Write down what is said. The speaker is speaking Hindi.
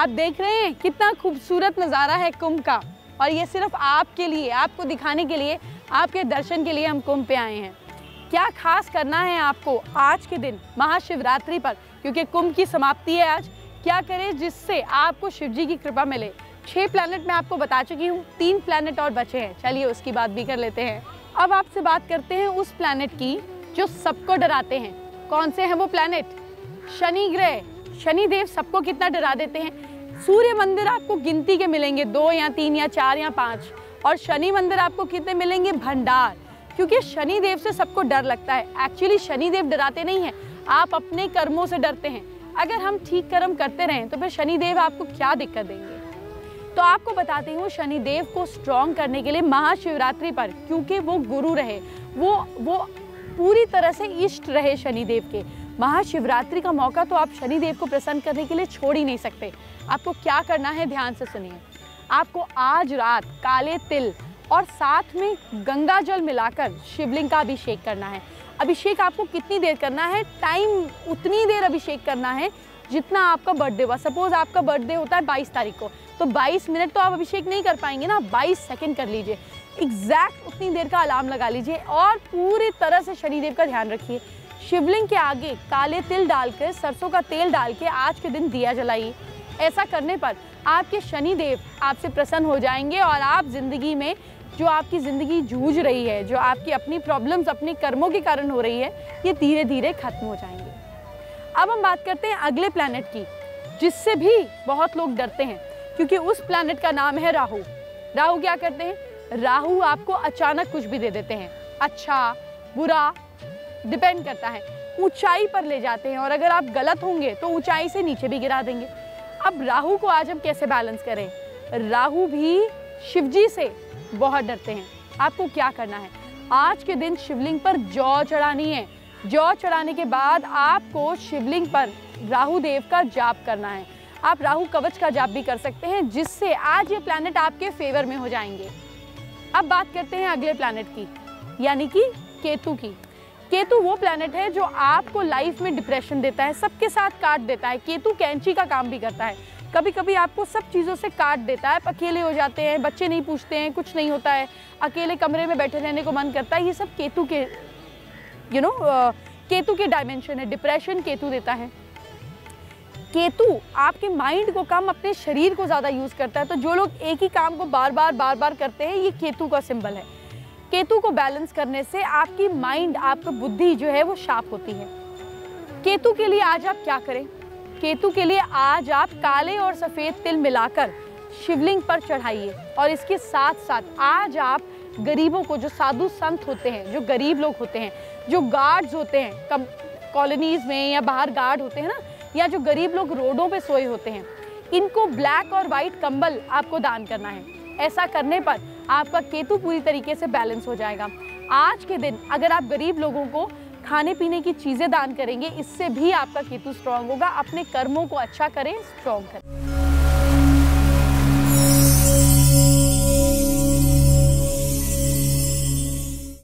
आप देख रहे हैं कितना खूबसूरत नज़ारा है कुंभ का, और ये सिर्फ आपके लिए, आपको दिखाने के लिए, आपके दर्शन के लिए हम कुंभ पे आए हैं। क्या खास करना है आपको आज के दिन महाशिवरात्रि पर, क्योंकि कुंभ की समाप्ति है आज। क्या करें जिससे आपको शिवजी की कृपा मिले। 6 प्लैनेट मैं आपको बता चुकी हूँ, 3 प्लैनेट और बचे हैं, चलिए उसकी बात भी कर लेते हैं। अब आपसे बात करते हैं उस प्लैनेट की जो सबको डराते हैं। कौन से हैं वो प्लैनेट? शनि ग्रह। शनिदेव सबको कितना डरा देते हैं। सूर्य मंदिर आपको गिनती के मिलेंगे, 2 या 3 या 4 या 5, और शनि मंदिर आपको कितने मिलेंगे? भंडार। क्योंकि शनिदेव से सबको डर लगता है। एक्चुअली शनिदेव डराते नहीं हैं, आप अपने कर्मों से डरते हैं। अगर हम ठीक कर्म करते रहें तो फिर शनिदेव आपको क्या दिक्कत देंगे। तो आपको बताती हूँ, शनिदेव को स्ट्रॉन्ग करने के लिए महाशिवरात्रि पर, क्योंकि वो गुरु रहे, वो पूरी तरह से इष्ट रहे शनिदेव के, महाशिवरात्रि का मौका तो आप शनिदेव को प्रसन्न करने के लिए छोड़ ही नहीं सकते। आपको क्या करना है, ध्यान से सुनिए। आपको आज रात काले तिल और साथ में गंगा जल मिलाकर शिवलिंग का अभिषेक करना है। अभिषेक आपको कितनी देर करना है? टाइम उतनी देर अभिषेक करना है जितना आपका बर्थडे हुआ। सपोज आपका बर्थडे होता है 22 तारीख को, तो 22 मिनट तो आप अभिषेक नहीं कर पाएंगे ना, 22 सेकंड कर लीजिए। एग्जैक्ट उतनी देर का अलार्म लगा लीजिए और पूरी तरह से शनिदेव का ध्यान रखिए। शिवलिंग के आगे काले तिल डालकर, सरसों का तेल डाल के आज के दिन दिया जलाइए। ऐसा करने पर आपके शनिदेव आपसे प्रसन्न हो जाएंगे और आप ज़िंदगी में, जो आपकी ज़िंदगी जूझ रही है, जो आपकी अपनी प्रॉब्लम्स अपने कर्मों के कारण हो रही है, ये धीरे धीरे खत्म हो जाएंगे। अब हम बात करते हैं अगले प्लैनेट की, जिससे भी बहुत लोग डरते हैं, क्योंकि उस प्लैनेट का नाम है राहु। राहु क्या करते हैं? राहु आपको अचानक कुछ भी दे देते हैं, अच्छा बुरा डिपेंड करता है, ऊंचाई पर ले जाते हैं, और अगर आप गलत होंगे तो ऊंचाई से नीचे भी गिरा देंगे। अब राहु को आज हम कैसे बैलेंस करें? राहु भी शिवजी से बहुत डरते हैं। आपको क्या करना है, आज के दिन शिवलिंग पर जौ चढ़ानी है। जौ चढ़ाने के बाद आपको शिवलिंग पर राहु देव का जाप करना है। आप राहु कवच का जाप भी कर सकते हैं, जिससे आज ये प्लैनेट आपके फेवर में हो जाएंगे। अब बात करते हैं अगले प्लैनेट की, यानी कि केतु की। केतु वो प्लैनेट है जो आपको लाइफ में डिप्रेशन देता है, सबके साथ काट देता है। केतु कैंची का काम भी करता है, कभी कभी आपको सब चीज़ों से काट देता है। आप अकेले हो जाते हैं, बच्चे नहीं पूछते हैं, कुछ नहीं होता है, अकेले कमरे में बैठे रहने को मन करता है। ये सब केतु के केतु के डायमेंशन है। डिप्रेशन केतु देता है। केतु आपके माइंड को कम, अपने शरीर को ज़्यादा यूज़ करता है। तो जो लोग एक ही काम को बार बार करते हैं, ये केतु का सिंबल है। केतु को बैलेंस करने से आपकी माइंड, आपकी बुद्धि जो है वो शार्प होती है। केतु के लिए आज आप क्या करें? केतु के लिए आज आप काले और सफ़ेद तिल मिलाकर शिवलिंग पर चढ़ाइए, और इसके साथ साथ आज आप गरीबों को, जो साधु संत होते हैं, जो गरीब लोग होते हैं, जो गार्ड्स होते हैं कॉलोनीज़ में या बाहर गार्ड होते हैं ना, या जो गरीब लोग रोडों पे सोए होते हैं, इनको ब्लैक और वाइट कंबल आपको दान करना है। ऐसा करने पर आपका केतु पूरी तरीके से बैलेंस हो जाएगा। आज के दिन अगर आप गरीब लोगों को खाने पीने की चीज़ें दान करेंगे, इससे भी आपका केतु स्ट्रॉन्ग होगा। अपने कर्मों को अच्छा करें, स्ट्रॉन्ग करें।